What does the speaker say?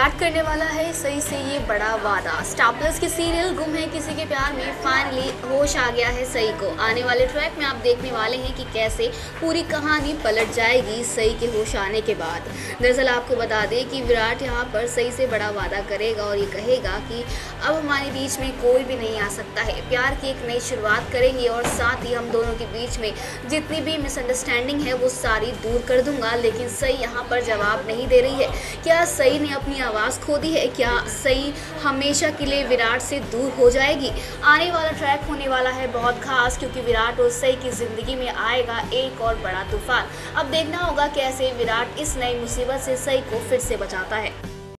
विराट करने वाला है सही से ये बड़ा वादा। स्टार प्लस के सीरियल गुम है किसी के प्यार में फाइनली होश आ गया है सई को। आने वाले ट्रैक में आप देखने वाले हैं कि कैसे पूरी कहानी पलट जाएगी सई के होश आने के बाद। दरअसल आपको बता दें कि विराट यहाँ पर सई से बड़ा वादा करेगा और ये कहेगा कि अब हमारे बीच में कोई भी नहीं आ सकता है, प्यार की एक नई शुरुआत करेंगे और साथ ही हम दोनों के बीच में जितनी भी मिसअंडरस्टैंडिंग है वो सारी दूर कर दूंगा। लेकिन सई यहाँ पर जवाब नहीं दे रही है। क्या सई ने अपनी आवाज़ खो दी है? क्या सई हमेशा के लिए विराट से दूर हो जाएगी? आने वाला ट्रैक होने वाला है बहुत खास, क्योंकि विराट और सई की ज़िंदगी में आएगा एक और बड़ा तूफान। अब देखना होगा कैसे विराट इस नई मुसीबत से सई को फिर से बचाता है।